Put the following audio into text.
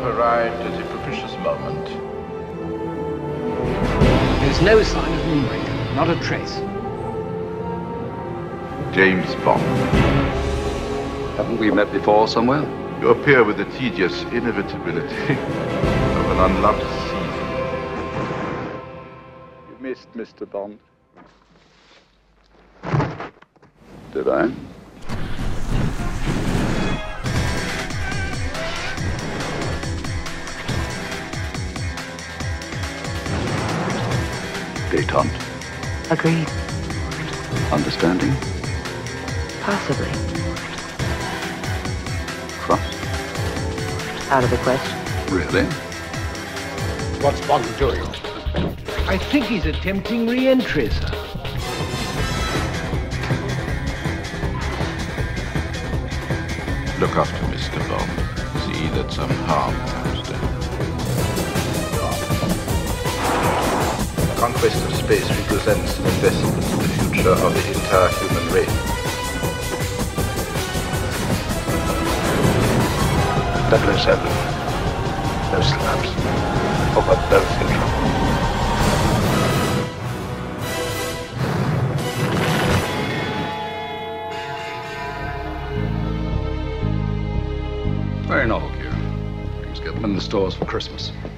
have arrived at a propitious moment. There's no sign of Moonraker, not a trace. James Bond. Haven't we met before somewhere? You appear with the tedious inevitability of an unloved seed. You missed, Mr. Bond. Did I? Detente. Agreed. Understanding? Possibly. Trust? Out of the question. Really? What's Bond doing? I think he's attempting re-entry, sir. Look after Mr. Bond. See that some harm comes to him. The conquest of space represents an investment in the future of the entire human race. No seven, no slaps, or but no thinking. Very novel gear. Let's get them in the stores for Christmas.